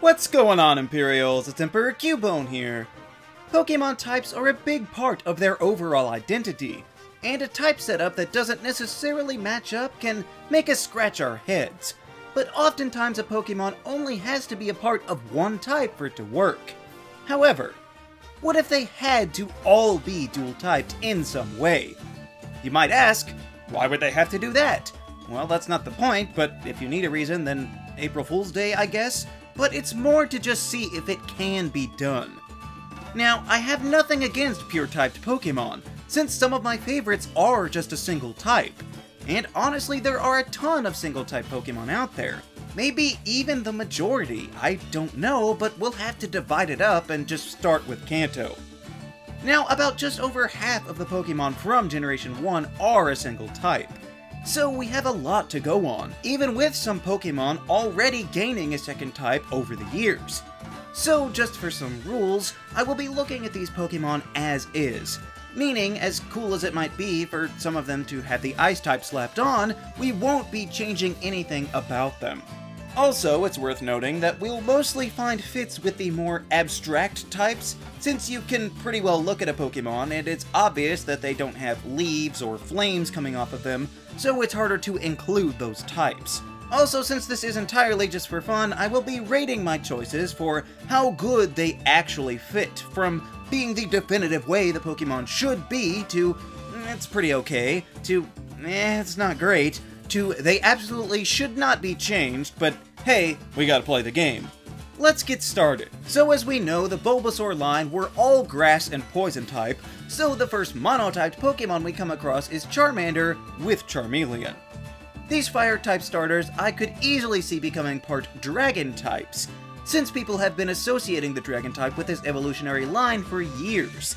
What's going on, Imperials? It's Emperor Cubone here! Pokémon types are a big part of their overall identity, and a type setup that doesn't necessarily match up can make us scratch our heads, but oftentimes a Pokémon only has to be a part of one type for it to work. However, what if they had to all be dual-typed in some way? You might ask, why would they have to do that? Well, that's not the point, but if you need a reason, then April Fool's Day, I guess? But it's more to just see if it can be done. Now, I have nothing against pure-typed Pokémon, since some of my favorites are just a single type. And honestly, there are a ton of single-type Pokémon out there. Maybe even the majority, I don't know, but we'll have to divide it up and just start with Kanto. Now, about just over half of the Pokémon from Generation 1 are a single type. So we have a lot to go on, even with some Pokémon already gaining a second type over the years. So just for some rules, I will be looking at these Pokémon as is. Meaning, as cool as it might be for some of them to have the ice type slapped on, we won't be changing anything about them. Also, it's worth noting that we'll mostly find fits with the more abstract types, since you can pretty well look at a Pokémon and it's obvious that they don't have leaves or flames coming off of them, so it's harder to include those types. Also, since this is entirely just for fun, I will be rating my choices for how good they actually fit, from being the definitive way the Pokémon should be to it's pretty okay, to it's not great, to they absolutely should not be changed, but hey, we gotta play the game. Let's get started. So as we know, the Bulbasaur line were all grass and poison type, so the first monotyped Pokémon we come across is Charmander with Charmeleon. These fire-type starters I could easily see becoming part dragon types, since people have been associating the dragon type with this evolutionary line for years.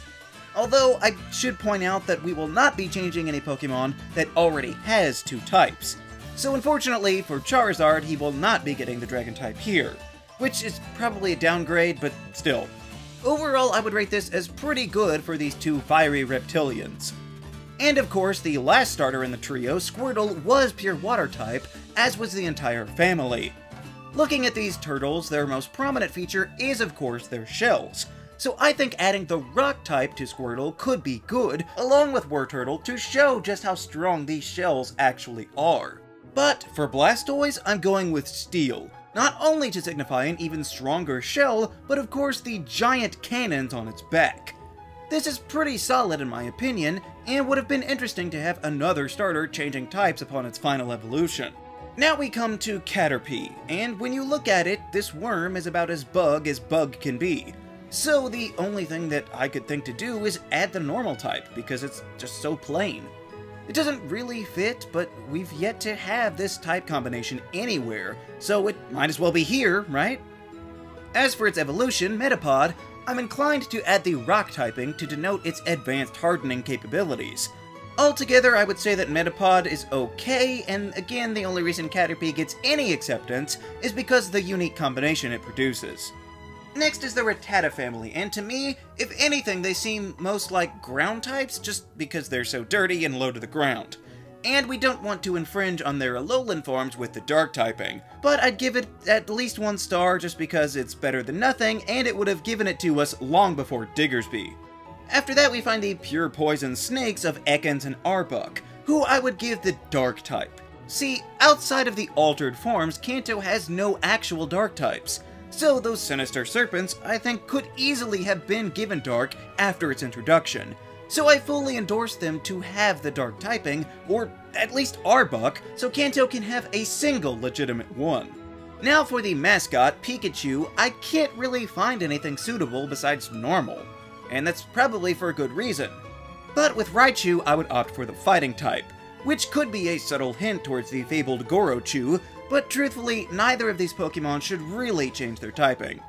Although, I should point out that we will not be changing any Pokémon that already has two types. So unfortunately, for Charizard, he will not be getting the dragon type here, which is probably a downgrade, but still. Overall, I would rate this as pretty good for these two fiery reptilians. And of course, the last starter in the trio, Squirtle, was pure water type, as was the entire family. Looking at these turtles, their most prominent feature is of course their shells, so I think adding the rock type to Squirtle could be good, along with Wartortle, to show just how strong these shells actually are. But for Blastoise, I'm going with Steel. Not only to signify an even stronger shell, but of course the giant cannons on its back. This is pretty solid in my opinion, and would have been interesting to have another starter changing types upon its final evolution. Now we come to Caterpie, and when you look at it, this worm is about as bug can be. So the only thing that I could think to do is add the normal type, because it's just so plain. It doesn't really fit, but we've yet to have this type combination anywhere, so it might as well be here, right? As for its evolution, Metapod, I'm inclined to add the rock typing to denote its advanced hardening capabilities. Altogether, I would say that Metapod is okay, and again, the only reason Caterpie gets any acceptance is because of the unique combination it produces. Next is the Rattata family, and to me, if anything, they seem most like ground types just because they're so dirty and low to the ground. And we don't want to infringe on their Alolan forms with the dark typing, but I'd give it at least 1 star just because it's better than nothing, and it would have given it to us long before Diggersby. After that, we find the pure poison snakes of Ekans and Arbok, who I would give the dark type. See, outside of the altered forms, Kanto has no actual dark types. So those sinister serpents, I think, could easily have been given dark after its introduction. So I fully endorse them to have the dark typing, or at least Arbok, so Kanto can have a single legitimate one. Now for the mascot, Pikachu, I can't really find anything suitable besides normal. And that's probably for a good reason. But with Raichu, I would opt for the fighting type, which could be a subtle hint towards the fabled Gorochu, but truthfully, neither of these Pokémon should really change their typing.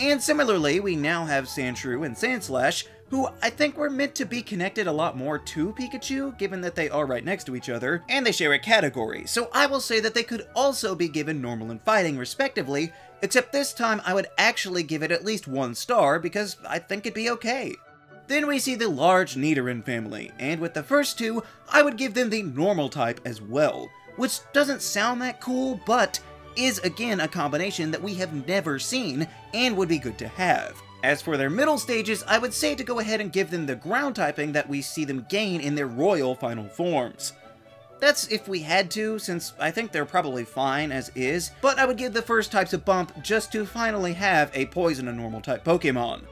And similarly, we now have Sandshrew and Sandslash, who I think were meant to be connected a lot more to Pikachu, given that they are right next to each other, and they share a category, so I will say that they could also be given normal and fighting respectively, except this time I would actually give it at least 1 star, because I think it'd be okay. Then we see the large Nidoran family, and with the first two, I would give them the normal type as well, which doesn't sound that cool, but is again a combination that we have never seen and would be good to have. As for their middle stages, I would say to go ahead and give them the ground typing that we see them gain in their royal final forms. That's if we had to, since I think they're probably fine as is, but I would give the first types a bump just to finally have a poison and normal type Pokemon.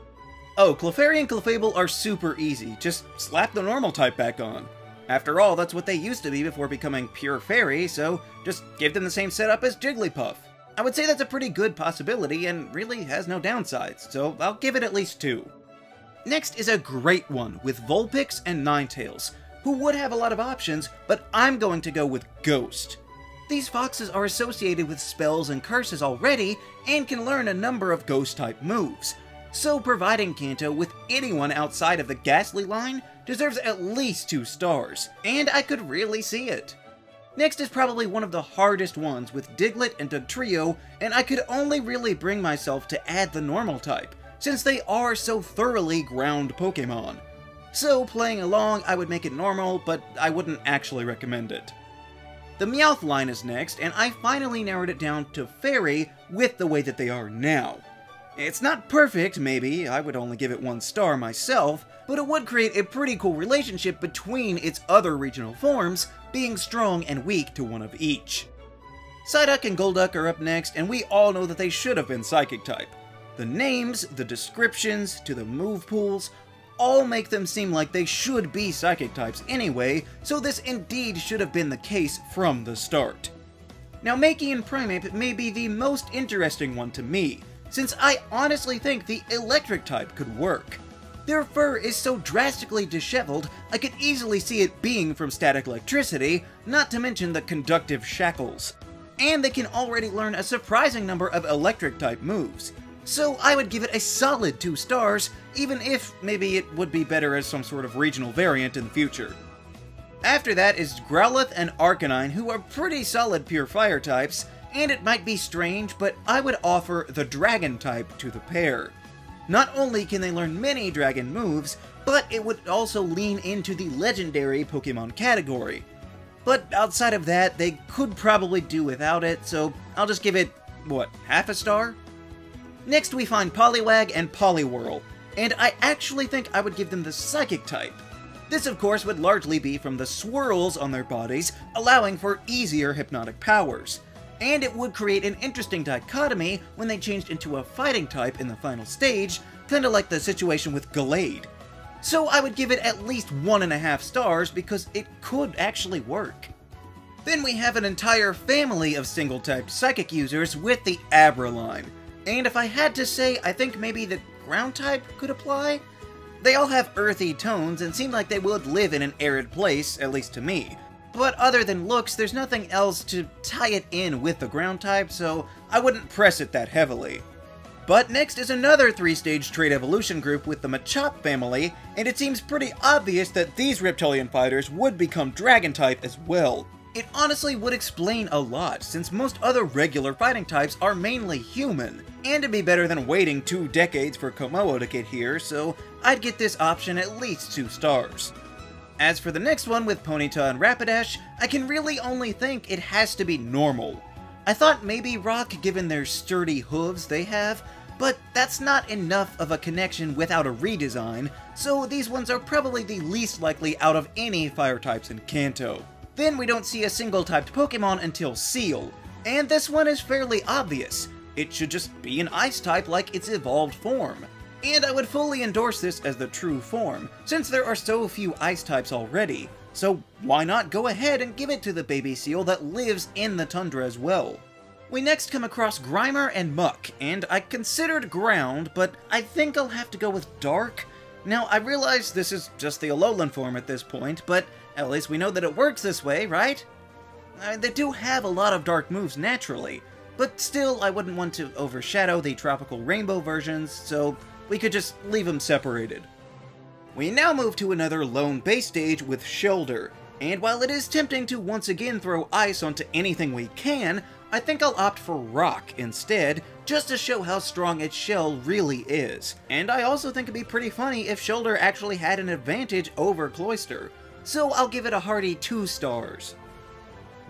Oh, Clefairy and Clefable are super easy, just slap the normal type back on. After all, that's what they used to be before becoming pure fairy, so just give them the same setup as Jigglypuff. I would say that's a pretty good possibility and really has no downsides, so I'll give it at least 2. Next is a great one with Vulpix and Ninetales, who would have a lot of options, but I'm going to go with Ghost. These foxes are associated with spells and curses already, and can learn a number of ghost-type moves, so providing Kanto with anyone outside of the Gastly line deserves at least 2 stars, and I could really see it. Next is probably one of the hardest ones with Diglett and Dugtrio, and I could only really bring myself to add the normal type, since they are so thoroughly ground Pokémon. So playing along, I would make it normal, but I wouldn't actually recommend it. The Meowth line is next, and I finally narrowed it down to Fairy with the way that they are now. It's not perfect, maybe, I would only give it 1 star myself, but it would create a pretty cool relationship between its other regional forms, being strong and weak to one of each. Psyduck and Golduck are up next, and we all know that they should have been Psychic type. The names, the descriptions, to the move pools, all make them seem like they should be Psychic types anyway, so this indeed should have been the case from the start. Now Mankey and Primeape may be the most interesting one to me, since I honestly think the Electric type could work. Their fur is so drastically disheveled, I could easily see it being from static electricity, not to mention the conductive shackles. And they can already learn a surprising number of Electric type moves. So I would give it a solid 2 stars, even if maybe it would be better as some sort of regional variant in the future. After that is Growlithe and Arcanine, who are pretty solid pure fire types, and it might be strange, but I would offer the dragon type to the pair. Not only can they learn many dragon moves, but it would also lean into the legendary Pokemon category. But outside of that, they could probably do without it, so I'll just give it, what, 1/2 star? Next we find Poliwag and Poliwhirl, and I actually think I would give them the Psychic type. This of course would largely be from the swirls on their bodies, allowing for easier hypnotic powers. And it would create an interesting dichotomy when they changed into a fighting type in the final stage, kinda like the situation with Gallade. So I would give it at least 1.5 stars because it could actually work. Then we have an entire family of single-type Psychic users with the Abra line. And if I had to say, I think maybe the ground type could apply? They all have earthy tones and seem like they would live in an arid place, at least to me. But other than looks, there's nothing else to tie it in with the ground type, so I wouldn't press it that heavily. But next is another 3-stage trait evolution group with the Machop family, and it seems pretty obvious that these reptilian fighters would become dragon type as well. It honestly would explain a lot, since most other regular fighting types are mainly human, and it'd be better than waiting 2 decades for Komodo to get here, so I'd get this option at least 2 stars. As for the next one with Ponyta and Rapidash, I can really only think it has to be normal. I thought maybe rock given their sturdy hooves they have, but that's not enough of a connection without a redesign, so these ones are probably the least likely out of any fire types in Kanto. Then we don't see a single-typed Pokemon until Seal, and this one is fairly obvious. It should just be an Ice-type like its evolved form. And I would fully endorse this as the true form, since there are so few Ice-types already, so why not go ahead and give it to the baby seal that lives in the tundra as well. We next come across Grimer and Muk, and I considered ground, but I think I'll have to go with dark. Now, I realize this is just the Alolan form at this point, but at least we know that it works this way, right? They do have a lot of dark moves naturally, but still I wouldn't want to overshadow the tropical rainbow versions, so we could just leave them separated. We now move to another lone base stage with Shellder, and while it is tempting to once again throw ice onto anything we can, I think I'll opt for rock instead, just to show how strong its shell really is. And I also think it'd be pretty funny if Shellder actually had an advantage over Cloyster, so I'll give it a hearty 2 stars.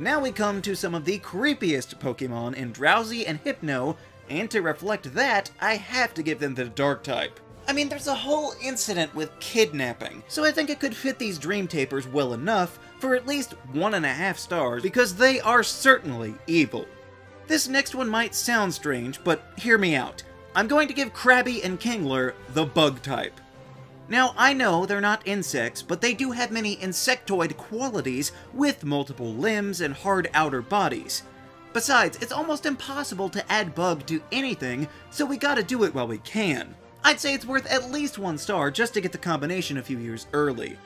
Now we come to some of the creepiest Pokemon in Drowsy and Hypno, and to reflect that, I have to give them the dark type. I mean, there's a whole incident with kidnapping, so I think it could fit these Dream Tapers well enough for at least 1.5 stars, because they are certainly evil. This next one might sound strange, but hear me out. I'm going to give Krabby and Kingler the bug type. Now, I know they're not insects, but they do have many insectoid qualities with multiple limbs and hard outer bodies. Besides, it's almost impossible to add bug to anything, so we gotta do it while we can. I'd say it's worth at least 1 star just to get the combination a few years early.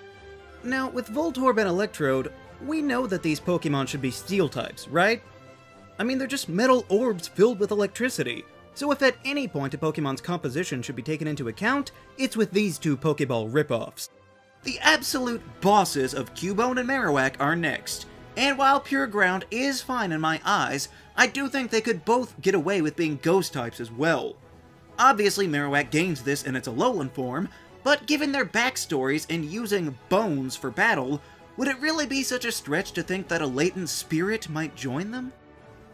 Now, with Voltorb and Electrode, we know that these Pokemon should be steel types, right? I mean, they're just metal orbs filled with electricity. So if at any point a Pokemon's composition should be taken into account, it's with these two Pokeball ripoffs. The absolute bosses of Cubone and Marowak are next. And while Pure Ground is fine in my eyes, I do think they could both get away with being ghost types as well. Obviously, Marowak gains this in its Alolan form, but given their backstories and using bones for battle, would it really be such a stretch to think that a latent spirit might join them?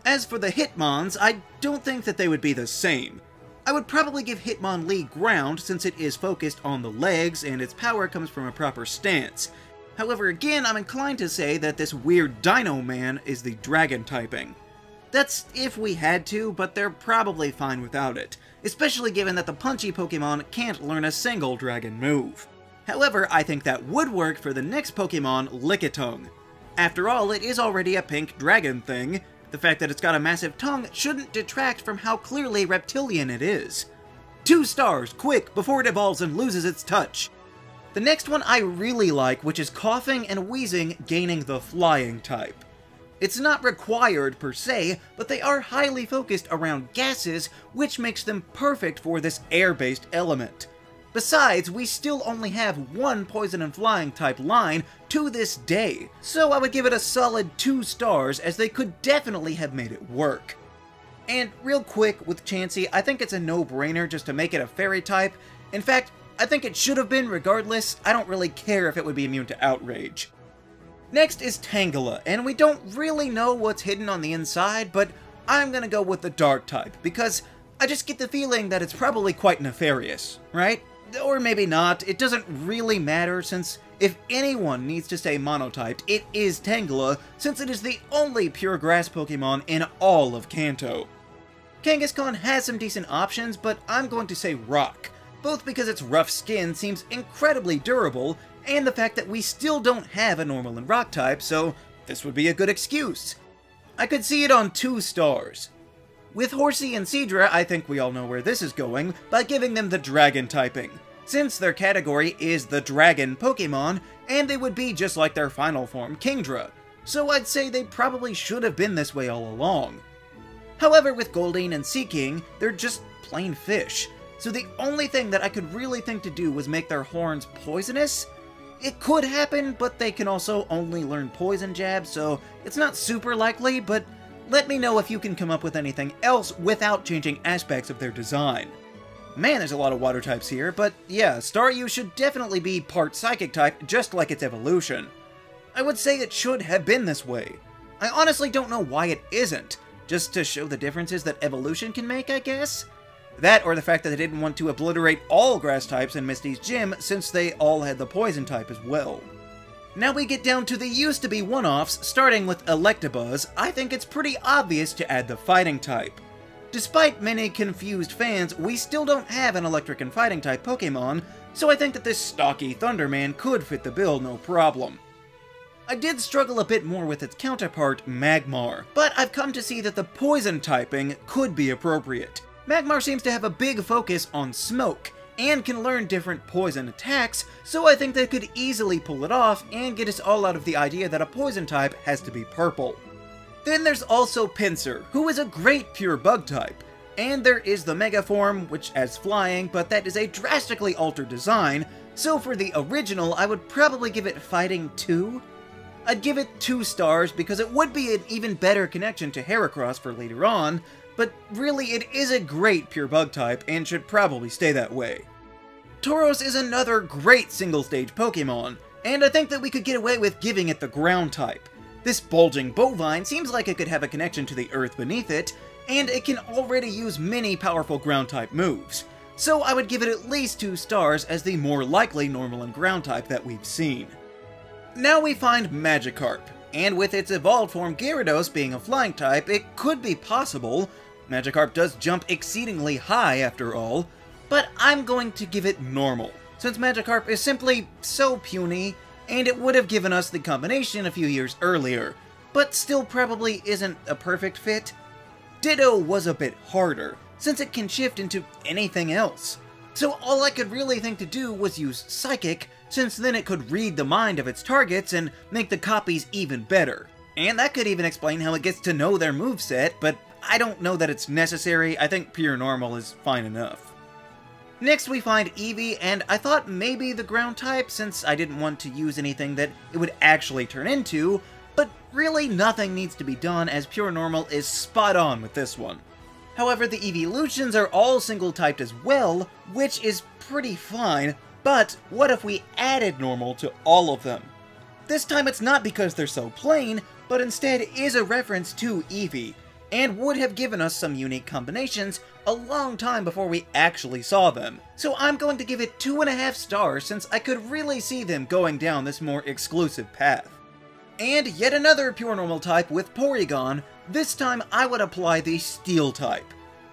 As for the Hitmons, I don't think that they would be the same. I would probably give Hitmonlee ground since it is focused on the legs and its power comes from a proper stance. However, again, I'm inclined to say that this weird Dino Man is the dragon typing. That's if we had to, but they're probably fine without it, especially given that the punchy Pokemon can't learn a single dragon move. However, I think that would work for the next Pokemon, Lickitung. After all, it is already a pink dragon thing. The fact that it's got a massive tongue shouldn't detract from how clearly reptilian it is. 2 stars, quick, before it evolves and loses its touch! The next one I really like, which is Coughing and Wheezing gaining the flying type. It's not required per se, but they are highly focused around gases, which makes them perfect for this air-based element. Besides, we still only have one poison and flying type line to this day, so I would give it a solid 2 stars as they could definitely have made it work. And real quick with Chansey, I think it's a no-brainer just to make it a fairy type. In fact, I think it should have been regardless. I don't really care if it would be immune to outrage. Next is Tangela, and we don't really know what's hidden on the inside, but I'm gonna go with the dark type, because I just get the feeling that it's probably quite nefarious, right? Or maybe not, it doesn't really matter since if anyone needs to stay monotyped, it is Tangela, since it is the only pure grass Pokemon in all of Kanto. Kangaskhan has some decent options, but I'm going to say Rock, both because its rough skin seems incredibly durable, and the fact that we still don't have a normal and rock type, so this would be a good excuse. I could see it on 2 stars. With Horsey and Seadra, I think we all know where this is going by giving them the dragon typing, since their category is the dragon Pokemon, and they would be just like their final form, Kingdra, so I'd say they probably should have been this way all along. However, with Goldeen and Seaking, they're just plain fish, so the only thing that I could really think to do was make their horns poisonous. It could happen, but they can also only learn Poison Jab, so it's not super likely, but let me know if you can come up with anything else without changing aspects of their design. Man, there's a lot of water types here, but yeah, Staryu should definitely be part psychic type, just like its evolution. I would say it should have been this way. I honestly don't know why it isn't, just to show the differences that evolution can make, I guess? That or the fact that they didn't want to obliterate all grass types in Misty's gym since they all had the poison type as well. Now we get down to the used-to-be one-offs, starting with Electabuzz. I think it's pretty obvious to add the fighting type. Despite many confused fans, we still don't have an electric and fighting type Pokemon, so I think that this stocky Thunderman could fit the bill no problem. I did struggle a bit more with its counterpart, Magmar, but I've come to see that the poison typing could be appropriate. Magmar seems to have a big focus on smoke, and can learn different poison attacks, so I think they could easily pull it off and get us all out of the idea that a poison type has to be purple. Then there's also Pinsir, who is a great pure bug type, and there is the Mega Form, which adds flying, but that is a drastically altered design, so for the original I would probably give it Fighting 2. I'd give it 2 stars because it would be an even better connection to Heracross for later on, but really it is a great pure bug type and should probably stay that way. Tauros is another great single stage Pokemon, and I think that we could get away with giving it the ground type. This bulging bovine seems like it could have a connection to the earth beneath it, and it can already use many powerful ground-type moves. So I would give it at least 2 stars as the more likely normal and ground-type that we've seen. Now we find Magikarp, and with its evolved form Gyarados being a flying type, it could be possible. Magikarp does jump exceedingly high after all, but I'm going to give it normal, since Magikarp is simply so puny, and it would have given us the combination a few years earlier, but still probably isn't a perfect fit. Ditto was a bit harder, since it can shift into anything else. So all I could really think to do was use Psychic, since then it could read the mind of its targets and make the copies even better. And that could even explain how it gets to know their moveset, but I don't know that it's necessary. I think pure normal is fine enough. Next we find Eevee, and I thought maybe the ground type, since I didn't want to use anything that it would actually turn into, but really nothing needs to be done as pure normal is spot on with this one. However, the evolutions are all single typed as well, which is pretty fine, but what if we added normal to all of them? This time it's not because they're so plain, but instead is a reference to Eevee, and would have given us some unique combinations a long time before we actually saw them. So I'm going to give it 2.5 stars since I could really see them going down this more exclusive path. And yet another pure normal type with Porygon, this time I would apply the Steel type.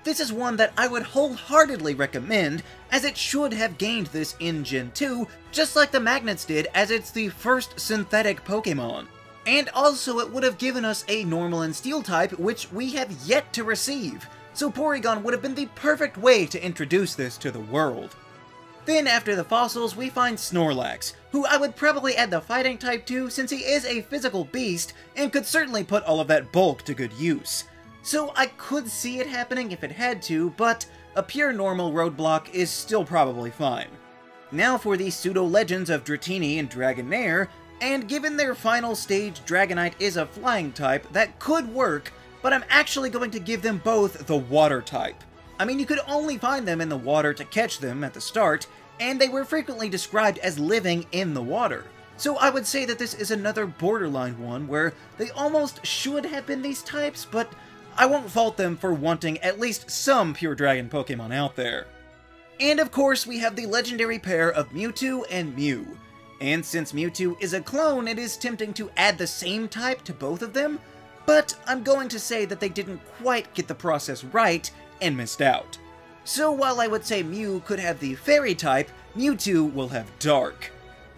This is one that I would wholeheartedly recommend, as it should have gained this in Gen 2, just like the Magnets did, as it's the first synthetic Pokémon. And also it would have given us a normal and steel type, which we have yet to receive, so Porygon would have been the perfect way to introduce this to the world. Then after the fossils we find Snorlax, who I would probably add the fighting type to since he is a physical beast and could certainly put all of that bulk to good use. So I could see it happening if it had to, but a pure normal roadblock is still probably fine. Now for the pseudo-legends of Dratini and Dragonair, and given their final stage, Dragonite is a flying type, that could work, but I'm actually going to give them both the water type. I mean, you could only find them in the water to catch them at the start, and they were frequently described as living in the water. So I would say that this is another borderline one where they almost should have been these types, but I won't fault them for wanting at least some pure dragon Pokemon out there. And of course, we have the legendary pair of Mewtwo and Mew. And since Mewtwo is a clone, it is tempting to add the same type to both of them, but I'm going to say that they didn't quite get the process right and missed out. So while I would say Mew could have the fairy type, Mewtwo will have dark.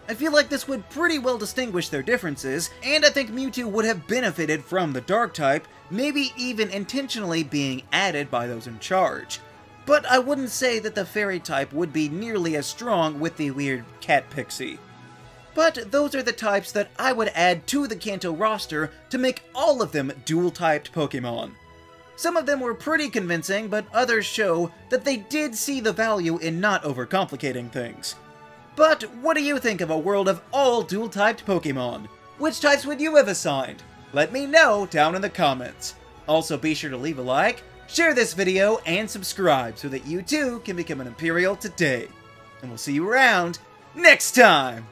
I feel like this would pretty well distinguish their differences, and I think Mewtwo would have benefited from the dark type, maybe even intentionally being added by those in charge. But I wouldn't say that the fairy type would be nearly as strong with the weird cat pixie. But those are the types that I would add to the Kanto roster to make all of them dual-typed Pokémon. Some of them were pretty convincing, but others show that they did see the value in not overcomplicating things. But what do you think of a world of all dual-typed Pokémon? Which types would you have assigned? Let me know down in the comments. Also be sure to leave a like, share this video, and subscribe so that you too can become an Imperial today. And we'll see you around next time!